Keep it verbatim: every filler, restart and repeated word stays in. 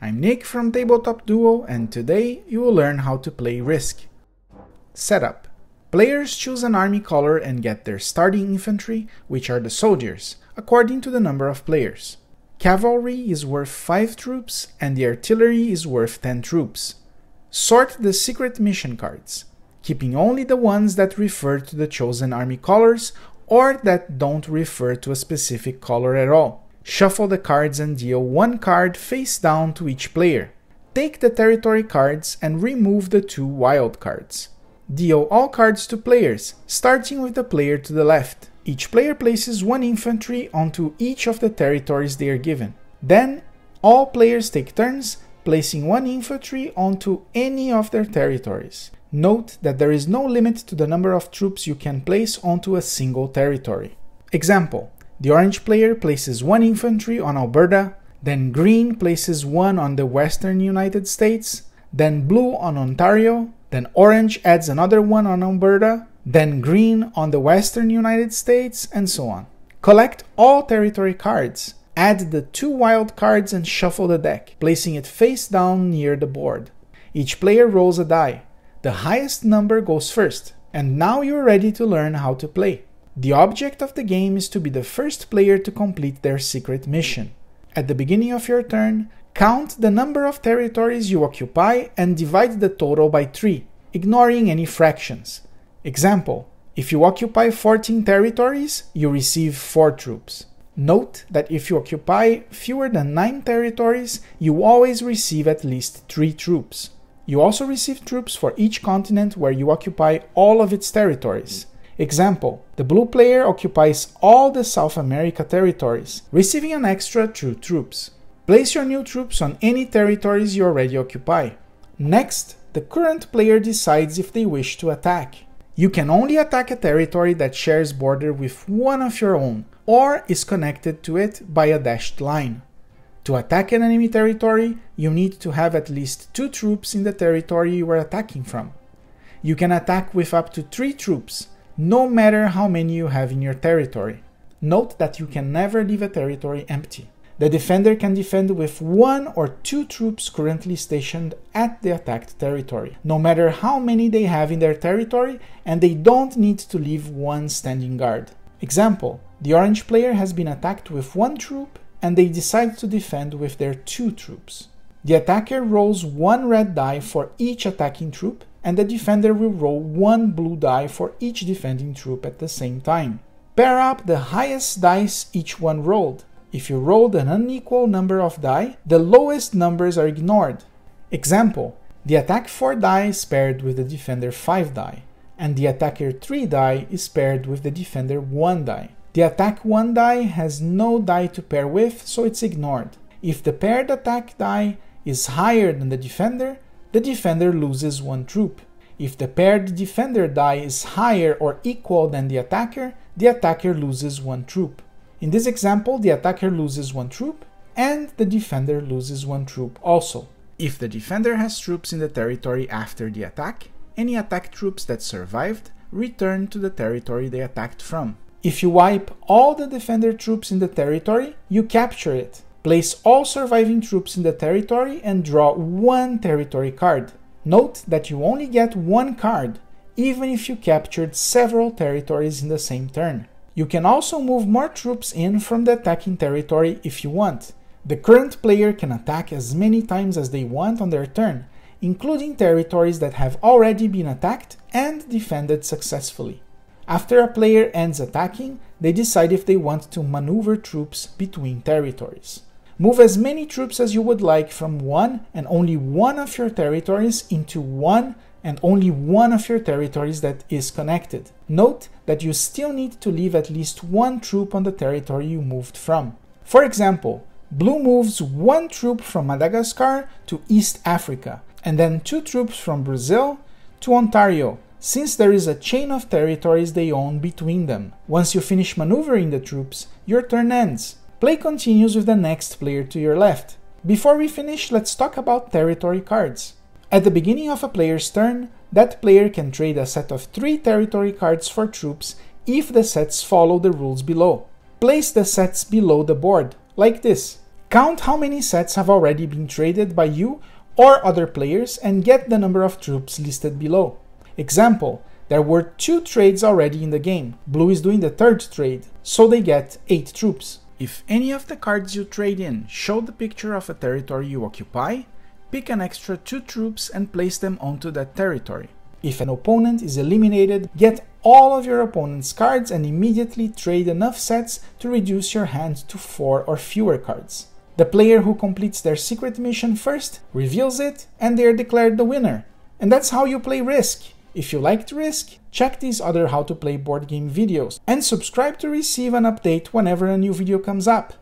I'm Nick from Tabletop Duo, and today you will learn how to play Risk. Setup. Players choose an army color and get their starting infantry, which are the soldiers, according to the number of players. Cavalry is worth five troops and the artillery is worth ten troops. Sort the secret mission cards, keeping only the ones that refer to the chosen army colors or that don't refer to a specific color at all. Shuffle the cards and deal one card face down to each player. Take the territory cards and remove the two wild cards. Deal all cards to players, starting with the player to the left. Each player places one infantry onto each of the territories they are given. Then, all players take turns placing one infantry onto any of their territories. Note that there is no limit to the number of troops you can place onto a single territory. Example. The orange player places one infantry on Alberta, then green places one on the western United States, then blue on Ontario, then orange adds another one on Alberta, then green on the western United States, and so on. Collect all territory cards, add the two wild cards and shuffle the deck, placing it face down near the board. Each player rolls a die. The highest number goes first, and now you're ready to learn how to play. The object of the game is to be the first player to complete their secret mission. At the beginning of your turn, count the number of territories you occupy and divide the total by three, ignoring any fractions. Example, if you occupy fourteen territories, you receive four troops. Note that if you occupy fewer than nine territories, you always receive at least three troops. You also receive troops for each continent where you occupy all of its territories. Example, the blue player occupies all the South America territories, receiving an extra two troops. Place your new troops on any territories you already occupy. Next, the current player decides if they wish to attack. You can only attack a territory that shares border with one of your own, or is connected to it by a dashed line. To attack an enemy territory, you need to have at least two troops in the territory you are attacking from. You can attack with up to three troops, no matter how many you have in your territory. Note that you can never leave a territory empty. The defender can defend with one or two troops currently stationed at the attacked territory, no matter how many they have in their territory, and they don't need to leave one standing guard. Example, the orange player has been attacked with one troop, and they decide to defend with their two troops. The attacker rolls one red die for each attacking troop, and the defender will roll one blue die for each defending troop at the same time. Pair up the highest dice each one rolled. If you rolled an unequal number of die, the lowest numbers are ignored. Example, the attack four die is paired with the defender five die, and the attacker three die is paired with the defender one die. The attack one die has no die to pair with, so it's ignored. If the paired attack die is higher than the defender, the defender loses one troop. If the paired defender die is higher or equal than the attacker, the attacker loses one troop. In this example, the attacker loses one troop and the defender loses one troop also. If the defender has troops in the territory after the attack, any attack troops that survived return to the territory they attacked from. If you wipe all the defender troops in the territory, you capture it. Place all surviving troops in the territory and draw one territory card. Note that you only get one card, even if you captured several territories in the same turn. You can also move more troops in from the attacking territory if you want. The current player can attack as many times as they want on their turn, including territories that have already been attacked and defended successfully. After a player ends attacking, they decide if they want to maneuver troops between territories. Move as many troops as you would like from one and only one of your territories into one and only one of your territories that is connected. Note that you still need to leave at least one troop on the territory you moved from. For example, blue moves one troop from Madagascar to East Africa, and then two troops from Brazil to Ontario, since there is a chain of territories they own between them. Once you finish maneuvering the troops, your turn ends. Play continues with the next player to your left. Before we finish, let's talk about territory cards. At the beginning of a player's turn, that player can trade a set of three territory cards for troops if the sets follow the rules below. Place the sets below the board, like this. Count how many sets have already been traded by you or other players and get the number of troops listed below. Example, there were two trades already in the game. Blue is doing the third trade, so they get eight troops. If any of the cards you trade in show the picture of a territory you occupy, pick an extra two troops and place them onto that territory. If an opponent is eliminated, get all of your opponent's cards and immediately trade enough sets to reduce your hand to four or fewer cards. The player who completes their secret mission first reveals it and they are declared the winner. And that's how you play Risk. If you liked Risk, check these other how to play board game videos and subscribe to receive an update whenever a new video comes up.